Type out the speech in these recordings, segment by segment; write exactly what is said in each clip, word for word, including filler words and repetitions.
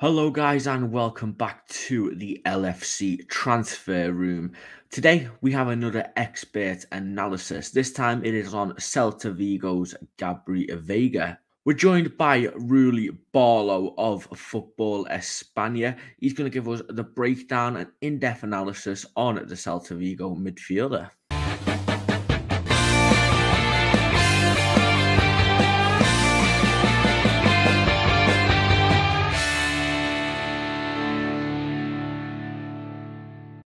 Hello guys and welcome back to the L F C Transfer Room. Today we have another expert analysis. This time it is on Celta Vigo's Gabri Veiga. We're joined by Ruli Barlow of Football España. He's going to give us the breakdown and in-depth analysis on the Celta Vigo midfielder.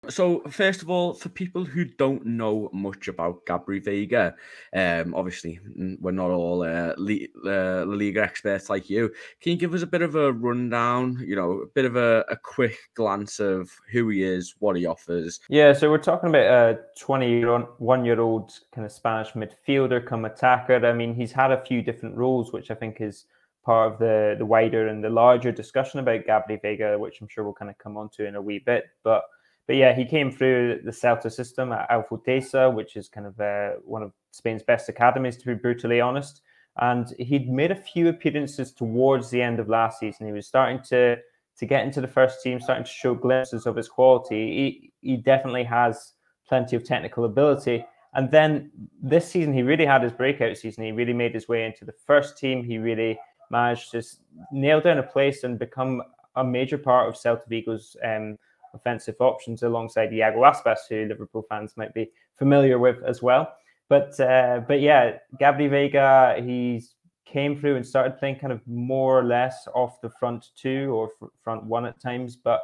So, first of all, for people who don't know much about Gabri Veiga, um, obviously we're not all uh, La Liga experts like you. Can you give us a bit of a rundown, you know, a bit of a, a quick glance of who he is, what he offers? Yeah, so we're talking about a twenty-one-year-old kind of Spanish midfielder come attacker. I mean, he's had a few different roles, which I think is part of the, the wider and the larger discussion about Gabri Veiga, which I'm sure we'll kind of come on to in a wee bit, but... But yeah, he came through the Celta system at Alfortesa, which is kind of uh, one of Spain's best academies, to be brutally honest. And he'd made a few appearances towards the end of last season. He was starting to to get into the first team, starting to show glimpses of his quality. He, he definitely has plenty of technical ability. And then this season, he really had his breakout season. He really made his way into the first team. He really managed to nail down a place and become a major part of Celta Vigo's um offensive options alongside Iago Aspas, who Liverpool fans might be familiar with as well. But uh, but yeah, Gabri Veiga, he came through and started playing kind of more or less off the front two or front one at times, but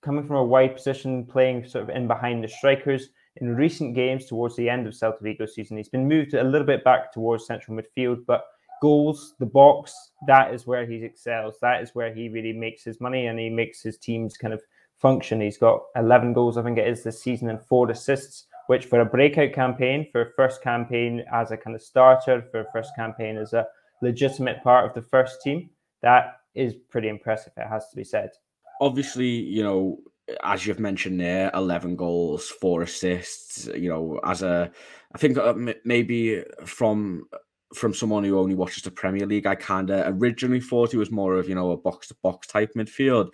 coming from a wide position, playing sort of in behind the strikers. In recent games towards the end of Celta Vigo's season, he's been moved a little bit back towards central midfield, but goals, the box, that is where he excels. That is where he really makes his money and he makes his teams kind of function. He's got eleven goals, I think it is, this season and four assists, which for a breakout campaign, for a first campaign as a kind of starter, for a first campaign as a legitimate part of the first team, that is pretty impressive, it has to be said. Obviously, you know, as you've mentioned there, eleven goals, four assists, you know, as a, I think maybe from... from someone who only watches the Premier League, I kind of originally thought he was more of, you know, a box-to-box type midfield.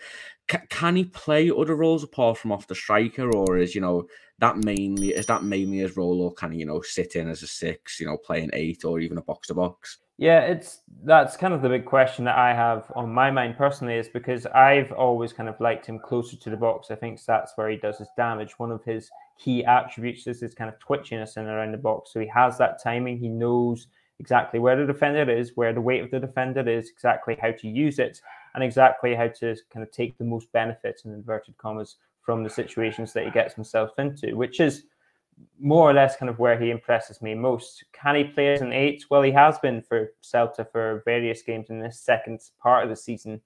C can he play other roles apart from off the striker, or is, you know, that mainly, is that mainly his role, or can he, you know, sit in as a six, you know, playing eight or even a box-to-box? Yeah, it's that's kind of the big question that I have on my mind personally, is because I've always kind of liked him closer to the box. I think that's where he does his damage. One of his key attributes is his kind of twitchiness in around the box. So he has that timing. He knows exactly where the defender is, where the weight of the defender is, exactly how to use it, and exactly how to kind of take the most benefit, in inverted commas, from the situations that he gets himself into, which is more or less kind of where he impresses me most. Can he play as an eight? Well, he has been for Celta for various games in this second part of the season.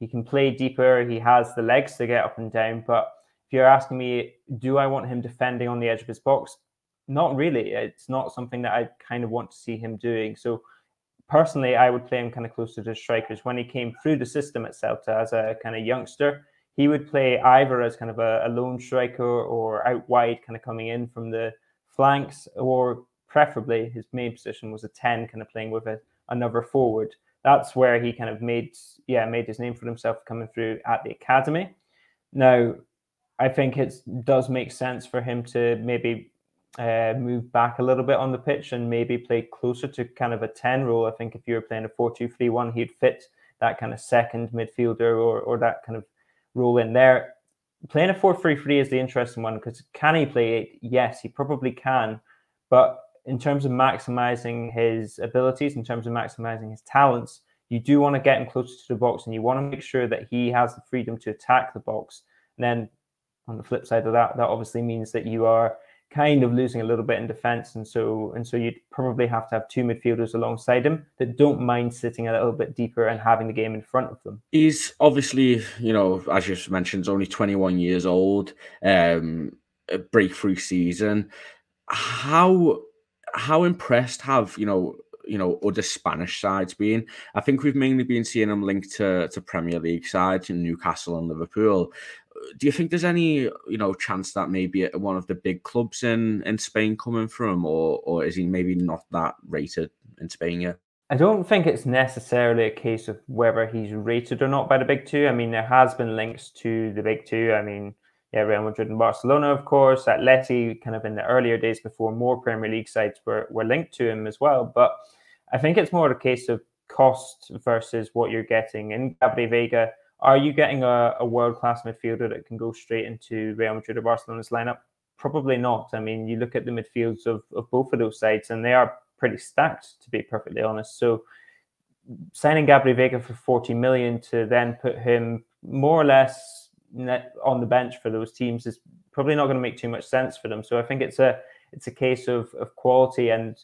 He can play deeper. He has the legs to get up and down. But if you're asking me, do I want him defending on the edge of his box? Not really. It's not something that I kind of want to see him doing. So personally, I would play him kind of closer to strikers. When he came through the system at Celta as a kind of youngster, he would play either as kind of a, a lone striker or out wide, kind of coming in from the flanks, or preferably his main position was a ten, kind of playing with a, another forward. That's where he kind of made, yeah, made his name for himself coming through at the academy. Now, I think it does make sense for him to maybe Uh, move back a little bit on the pitch and maybe play closer to kind of a ten role. I think if you were playing a four two three one, he'd fit that kind of second midfielder or, or that kind of role in there. Playing a four three three is the interesting one, because can he play it? Yes, he probably can. But in terms of maximizing his abilities, in terms of maximizing his talents, you do want to get him closer to the box and you want to make sure that he has the freedom to attack the box. And then on the flip side of that, that obviously means that you are kind of losing a little bit in defence, and so and so you'd probably have to have two midfielders alongside him that don't mind sitting a little bit deeper and having the game in front of them. He's obviously, you know, as you mentioned, only twenty-one years old. Um, a breakthrough season. How how impressed have you know you know other Spanish sides been? I think we've mainly been seeing him linked to to Premier League sides in Newcastle and Liverpool. Do you think there's any, you know, chance that maybe one of the big clubs in in Spain coming from, or or is he maybe not that rated in Spain yet? I don't think it's necessarily a case of whether he's rated or not by the big two. I mean, there has been links to the big two. I mean, yeah, Real Madrid and Barcelona, of course. Atleti, kind of in the earlier days before more Premier League sides were, were linked to him as well. But I think it's more a case of cost versus what you're getting. In Gabri Veiga, are you getting a, a world-class midfielder that can go straight into Real Madrid or Barcelona's lineup? Probably not. I mean, you look at the midfields of, of both of those sides, and they are pretty stacked, to be perfectly honest. So signing Gabri Veiga for forty million to then put him more or less on the bench for those teams is probably not going to make too much sense for them. So I think it's a it's a case of, of quality. And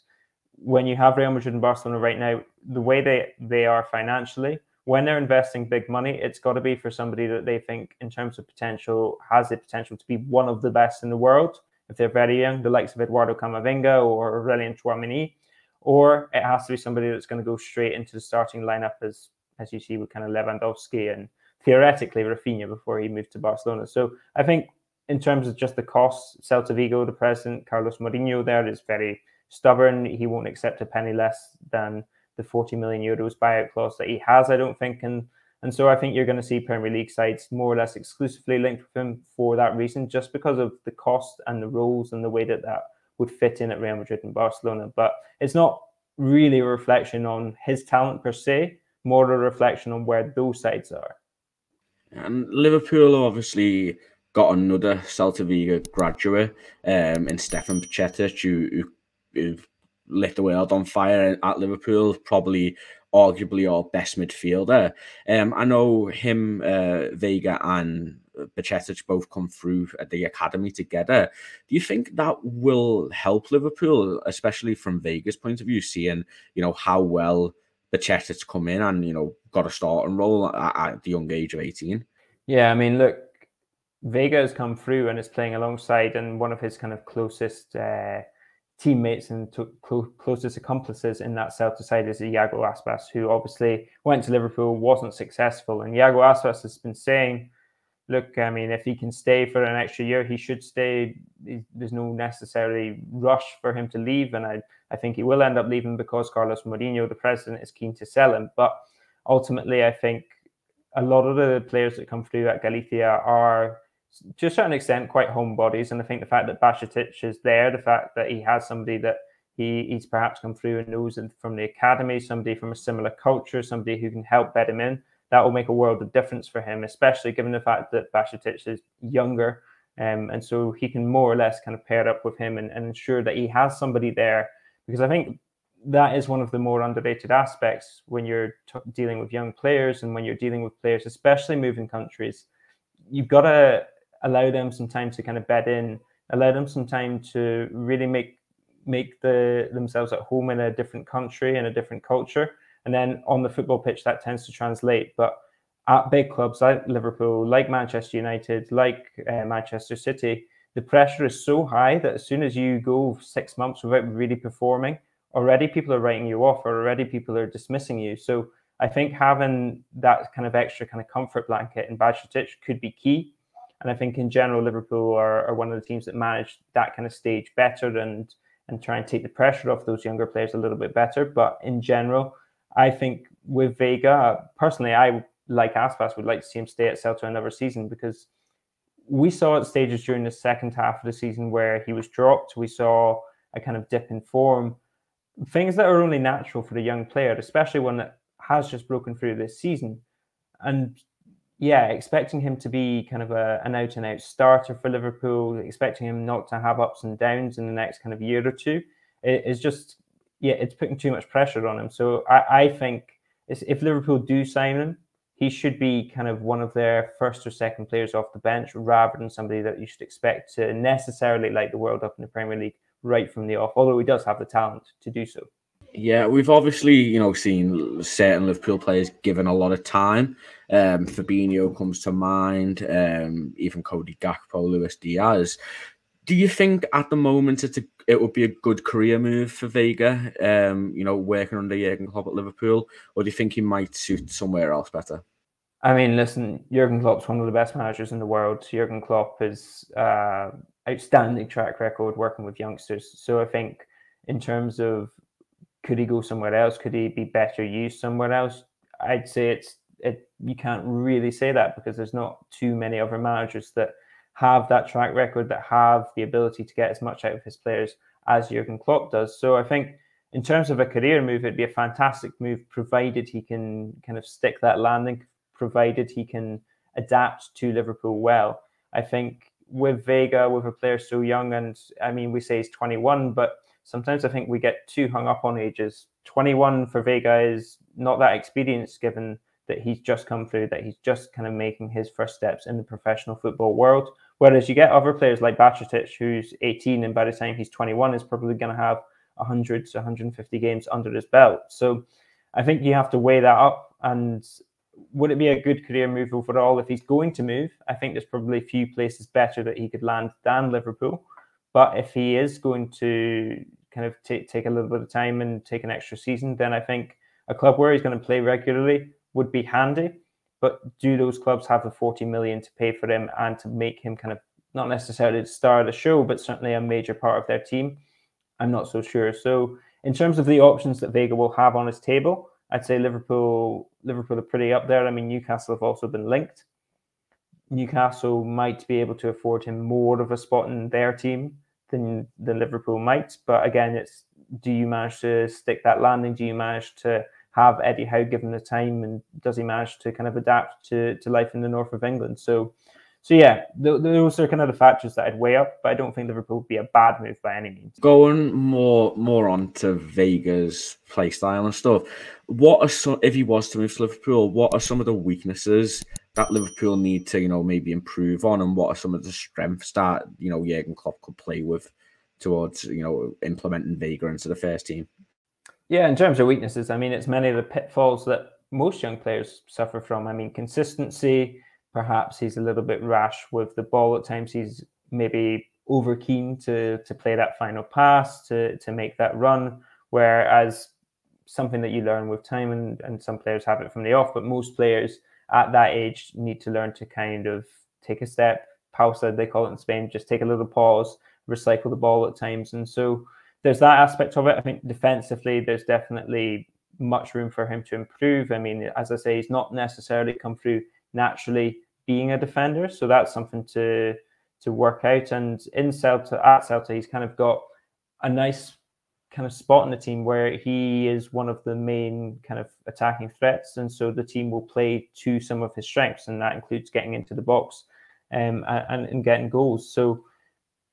when you have Real Madrid and Barcelona right now, the way they, they are financially, when they're investing big money, it's got to be for somebody that they think, in terms of potential, has the potential to be one of the best in the world. If they're very young, the likes of Eduardo Camavinga or Aurelien Tchouameni, or it has to be somebody that's going to go straight into the starting lineup, as as you see with kind of Lewandowski and theoretically Rafinha before he moved to Barcelona. So I think in terms of just the costs, Celta Vigo, the president, Carlos Mourinho, there is very stubborn. He won't accept a penny less than the forty million euros buyout clause that he has, I don't think. And and so I think you're going to see Premier League sides more or less exclusively linked with him for that reason, just because of the cost and the roles and the way that that would fit in at Real Madrid and Barcelona. But it's not really a reflection on his talent per se, more a reflection on where those sides are. And Liverpool obviously got another Celta Vigo graduate um, in Stefan Baccetic, who, who, who lit the world on fire at Liverpool, probably arguably our best midfielder. Um, I know him, uh, Veiga and Baccetic both come through at the academy together. Do you think that will help Liverpool, especially from Veiga's point of view, seeing, you know, how well Baccetic's come in and, you know, got a starting role at, at the young age of eighteen? Yeah, I mean, look, Veiga has come through and is playing alongside and one of his kind of closest uh, teammates and closest accomplices in that Celta side is Iago Aspas, who obviously went to Liverpool, wasn't successful. And Iago Aspas has been saying, look, I mean, if he can stay for an extra year, he should stay. There's no necessary rush for him to leave. And I, I think he will end up leaving because Carlos Mourinho, the president, is keen to sell him. But ultimately, I think a lot of the players that come through at Galicia are, to a certain extent, quite homebodies. And I think the fact that Baccetic is there, the fact that he has somebody that he, he's perhaps come through and knows from the academy, somebody from a similar culture, somebody who can help bed him in, that will make a world of difference for him, especially given the fact that Baccetic is younger. Um, and so he can more or less kind of pair up with him and, and ensure that he has somebody there. Because I think that is one of the more underrated aspects when you're t dealing with young players and when you're dealing with players, especially moving countries. You've got to allow them some time to kind of bed in, allow them some time to really make make the themselves at home in a different country and a different culture. And then on the football pitch, that tends to translate. But at big clubs like Liverpool, like Manchester United, like uh, Manchester City, the pressure is so high that as soon as you go six months without really performing, already people are writing you off, or already people are dismissing you. So I think having that kind of extra kind of comfort blanket in Baccetic could be key. And I think in general, Liverpool are, are one of the teams that manage that kind of stage better and, and try and take the pressure off those younger players a little bit better. But in general, I think with Veiga, personally, I, like Aspas, would like to see him stay at Celta another season, because we saw at stages during the second half of the season where he was dropped, we saw a kind of dip in form. Things that are only natural for a young player, especially one that has just broken through this season. And yeah, expecting him to be kind of a, an out-and-out starter for Liverpool, expecting him not to have ups and downs in the next kind of year or two, it, it's just, yeah, it's putting too much pressure on him. So I, I think it's, if Liverpool do sign him, he should be kind of one of their first or second players off the bench, rather than somebody that you should expect to necessarily light the world up in the Premier League right from the off, although he does have the talent to do so. Yeah, we've obviously, you know, seen certain Liverpool players given a lot of time. Um, Fabinho comes to mind, um, even Cody Gakpo, Luis Diaz. Do you think at the moment it's a, it would be a good career move for Veiga, um, you know, working under Jurgen Klopp at Liverpool, or do you think he might suit somewhere else better? I mean, listen, Jurgen Klopp's one of the best managers in the world. Jurgen Klopp has uh, outstanding track record working with youngsters. So I think in terms of could he go somewhere else? Could he be better used somewhere else? I'd say it's it, you can't really say that, because there's not too many other managers that have that track record, that have the ability to get as much out of his players as Jurgen Klopp does. So I think in terms of a career move, it'd be a fantastic move, provided he can kind of stick that landing, provided he can adapt to Liverpool well. I think with Vega, with a player so young, and I mean, we say he's twenty-one, but sometimes I think we get too hung up on ages. twenty-one for Vega is not that experience, given that he's just come through, that he's just kind of making his first steps in the professional football world. Whereas you get other players like Bacetich, who's eighteen, and by the time he's twenty-one, is probably going to have one hundred to one hundred fifty games under his belt. So I think you have to weigh that up. And would it be a good career move overall if he's going to move? I think there's probably a few places better that he could land than Liverpool. But if he is going to kind of take take a little bit of time and take an extra season, then I think a club where he's going to play regularly would be handy. But do those clubs have the forty million to pay for him and to make him kind of not necessarily the star of the show, but certainly a major part of their team? I'm not so sure. So in terms of the options that Vega will have on his table, I'd say Liverpool Liverpool are pretty up there. I mean, Newcastle have also been linked. Newcastle might be able to afford him more of a spot in their team than, than Liverpool might. But again, it's, do you manage to stick that landing? Do you manage to have Eddie Howe given the time? And does he manage to kind of adapt to, to life in the north of England? So, so yeah, th those are kind of the factors that I'd weigh up. But I don't think Liverpool would be a bad move by any means. Going more more on to Vega's play style and stuff, what are some, if he was to move to Liverpool, what are some of the weaknesses that Liverpool need to, you know, maybe improve on, and what are some of the strengths that, you know, Jurgen Klopp could play with towards, you know, implementing Vega into the first team? Yeah, in terms of weaknesses, I mean, it's many of the pitfalls that most young players suffer from. I mean, consistency, perhaps he's a little bit rash with the ball at times. He's maybe over keen to, to play that final pass, to, to make that run, whereas something that you learn with time, and, and some players have it from the off, but most players at that age need to learn to kind of take a step, pausa, they call it in Spain, just take a little pause, recycle the ball at times. And so there's that aspect of it. I think defensively, there's definitely much room for him to improve. I mean, as I say, he's not necessarily come through naturally being a defender. So that's something to to work out. And in Celta, at Celta, he's kind of got a nice kind of spot in the team where he is one of the main kind of attacking threats. And so the team will play to some of his strengths, and that includes getting into the box um, and, and getting goals. So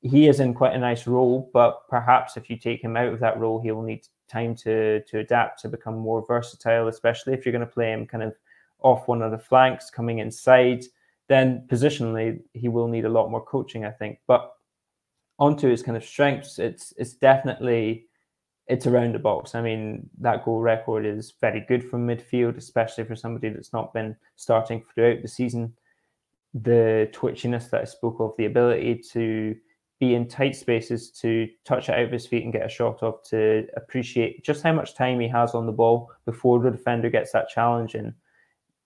he is in quite a nice role, but perhaps if you take him out of that role, he will need time to to adapt, to become more versatile, especially if you're going to play him kind of off one of the flanks, coming inside. Then positionally, he will need a lot more coaching, I think. But onto his kind of strengths, it's it's definitely, it's around the box. I mean, that goal record is very good from midfield, especially for somebody that's not been starting throughout the season. The twitchiness that I spoke of, the ability to be in tight spaces, to touch it out of his feet and get a shot off, to appreciate just how much time he has on the ball before the defender gets that challenge in.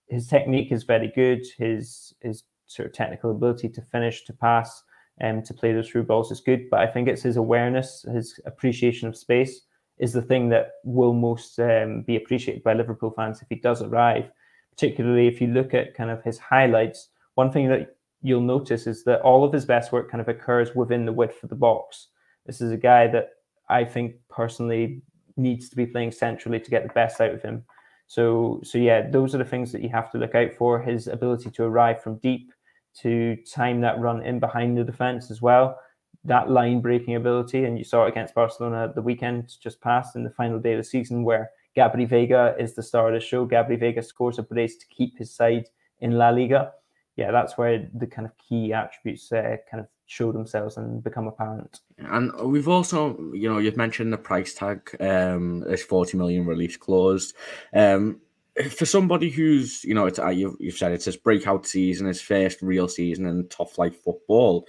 His technique is very good. His his sort of technical ability to finish, to pass, and um, to play those through balls is good. But I think it's his awareness, his appreciation of space is the thing that will most um, be appreciated by Liverpool fans if he does arrive. Particularly if you look at kind of his highlights, one thing that you'll notice is that all of his best work kind of occurs within the width of the box. This is a guy that I think personally needs to be playing centrally to get the best out of him. So, so yeah, those are the things that you have to look out for. His ability to arrive from deep, to time that run in behind the defence as well. That line-breaking ability, and you saw it against Barcelona at the weekend just past in the final day of the season, where Gabri Veiga is the star of the show. Gabri Veiga scores a brace to keep his side in La Liga. Yeah, that's where the kind of key attributes uh, kind of show themselves and become apparent. And we've also, you know, you've mentioned the price tag, um, this forty million release clause. Um, for somebody who's, you know, it's, you've, you've said it's his breakout season, his first real season in top-flight football.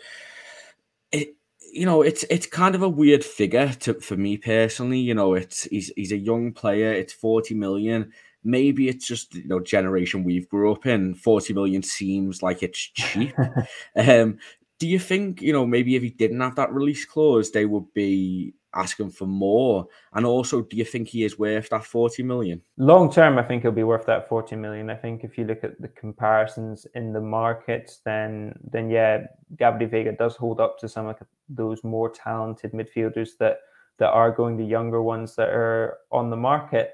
It, you know, it's it's kind of a weird figure to, for me personally. You know, it's he's he's a young player. It's forty million. Maybe it's just, you know, generation we've grew up in. forty million seems like it's cheap. um, do you think, you know, maybe if he didn't have that release clause, they would be asking for more? And also, do you think he is worth that forty million? Long term, I think he'll be worth that forty million. I think if you look at the comparisons in the markets, then then yeah, Gabriel Veiga does hold up to some of those more talented midfielders that that are going, the younger ones that are on the market.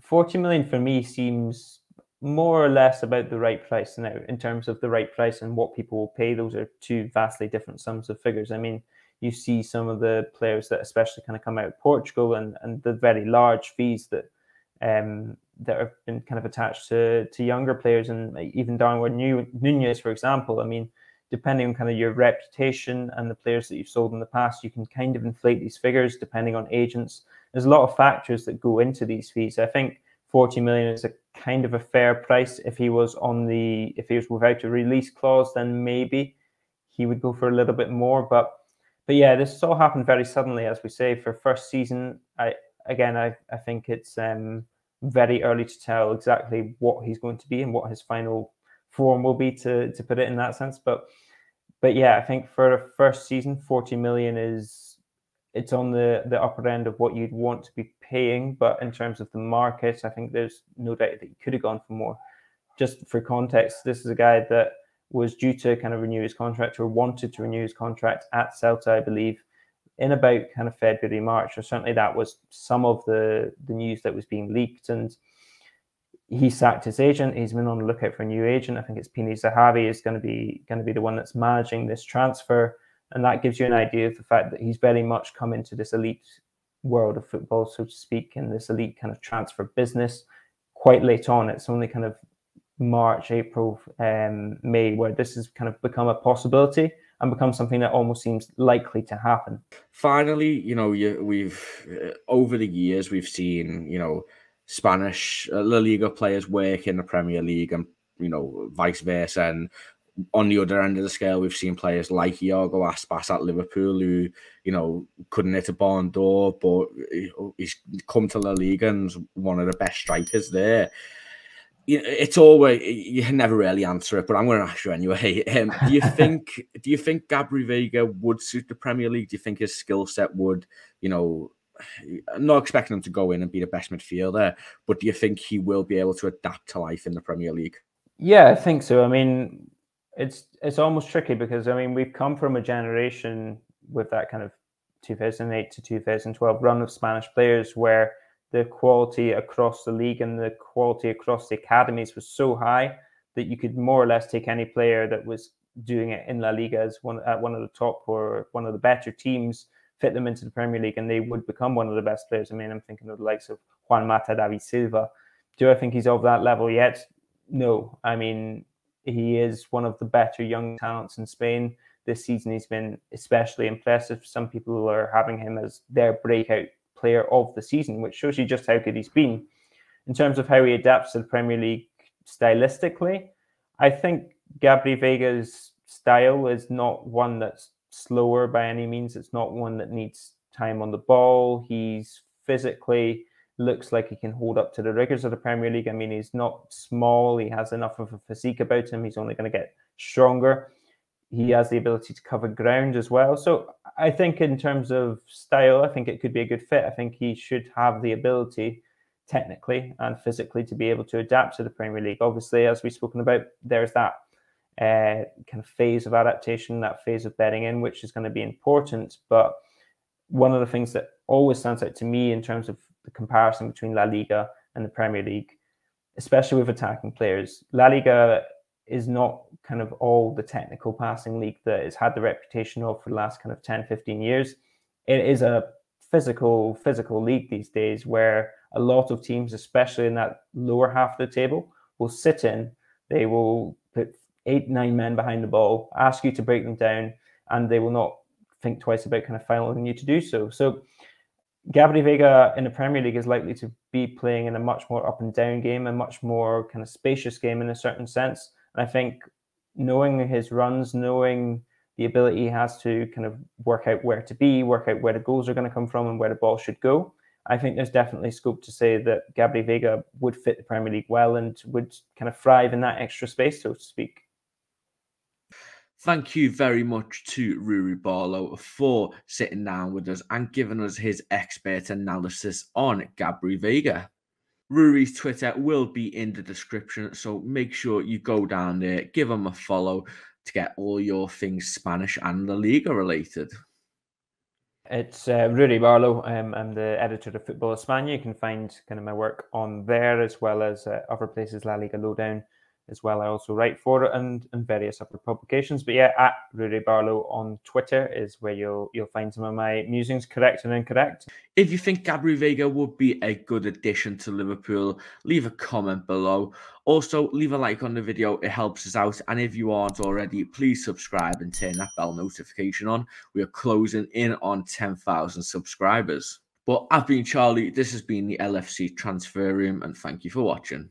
forty million for me seems more or less about the right price now, in terms of the right price and what people will pay. Those are two vastly different sums of figures. I mean, you see some of the players that especially kind of come out of Portugal and, and the very large fees that um, that have been kind of attached to, to younger players, and even Darwin Núñez, for example. I mean, depending on kind of your reputation and the players that you've sold in the past, you can kind of inflate these figures depending on agents. There's a lot of factors that go into these fees. I think forty million is a kind of a fair price. If he was on the, if he was without a release clause, then maybe he would go for a little bit more. But but yeah, this all happened very suddenly, as we say, for first season. I again, I I think it's um, very early to tell exactly what he's going to be and what his final form will be, to to put it in that sense. But but yeah, I think for a first season, forty million is, it's on the the upper end of what you'd want to be paying. But in terms of the market, I think there's no doubt that you could have gone for more. Just for context, this is a guy that was due to kind of renew his contract, or wanted to renew his contract at Celta, I believe, in about kind of February, March, or certainly that was some of the, the news that was being leaked. And he sacked his agent. He's been on the lookout for a new agent. I think it's Pini Zahavi is going to be going to be the one that's managing this transfer. And that gives you an idea of the fact that he's very much come into this elite world of football, so to speak, and this elite kind of transfer business quite late on. It's only kind of March, April, um, May, where this has kind of become a possibility and become something that almost seems likely to happen. Finally, you know, you, we've uh, over the years, we've seen, you know, Spanish uh, La Liga players work in the Premier League and, you know, vice versa. And on the other end of the scale, we've seen players like Iago Aspas at Liverpool, who, you know, couldn't hit a barn door, but he's come to La Liga and one of the best strikers there. It's always, you can never really answer it, but I'm going to ask you anyway. Um, do you think do you think Gabri Veiga would suit the Premier League? Do you think his skill set would, you know, I'm not expecting him to go in and be the best midfielder, but do you think he will be able to adapt to life in the Premier League? Yeah, I think so. I mean, it's it's almost tricky because, I mean, we've come from a generation with that kind of two thousand eight to two thousand twelve run of Spanish players where the quality across the league and the quality across the academies was so high that you could more or less take any player that was doing it in La Liga as one at one of the top or one of the better teams, fit them into the Premier League, and they would become one of the best players. I mean, I'm thinking of the likes of Juan Mata, David Silva. Do I think he's of that level yet? No. I mean, he is one of the better young talents in Spain. This season, he's been especially impressive. Some people are having him as their breakout player of the season, which shows you just how good he's been. In terms of how he adapts to the Premier League stylistically, I think Gabri Veiga's style is not one that's slower by any means. It's not one that needs time on the ball. He's physically looks like he can hold up to the rigors of the Premier League. I mean, he's not small. He has enough of a physique about him. He's only going to get stronger. He has the ability to cover ground as well. So I think in terms of style, I think it could be a good fit. I think he should have the ability technically and physically to be able to adapt to the Premier League. Obviously, as we've spoken about, there's that uh, kind of phase of adaptation, that phase of bedding in, which is going to be important. But one of the things that always stands out to me in terms of the comparison between La Liga and the Premier League, especially with attacking players, La Liga is not kind of all the technical passing league that it's had the reputation of for the last kind of ten, fifteen years. It is a physical, physical league these days where a lot of teams, especially in that lower half of the table, will sit in. They will put eight, nine men behind the ball, ask you to break them down, and they will not think twice about kind of fouling you to do so. So Gabri Veiga in the Premier League is likely to be playing in a much more up and down game, a much more kind of spacious game in a certain sense. I think knowing his runs, knowing the ability he has to kind of work out where to be, work out where the goals are going to come from and where the ball should go, I think there's definitely scope to say that Gabri Veiga would fit the Premier League well and would kind of thrive in that extra space, so to speak. Thank you very much to Ruri Barlow for sitting down with us and giving us his expert analysis on Gabri Veiga. Ruri's Twitter will be in the description, so make sure you go down there, give him a follow to get all your things Spanish and La Liga related. It's uh, Ruri Barlow. Um, I'm the editor of Football España. You can find kind of my work on there, as well as uh, other places, La Liga Lowdown as well. I also write for it and, and various other publications. But yeah, at Ruri Barlow on Twitter is where you'll you'll find some of my musings, correct and incorrect. If you think Gabri Veiga would be a good addition to Liverpool, leave a comment below. Also, leave a like on the video. It helps us out. And if you aren't already, please subscribe and turn that bell notification on. We are closing in on ten thousand subscribers. But I've been Charlie. This has been the L F C Transfer Room, and thank you for watching.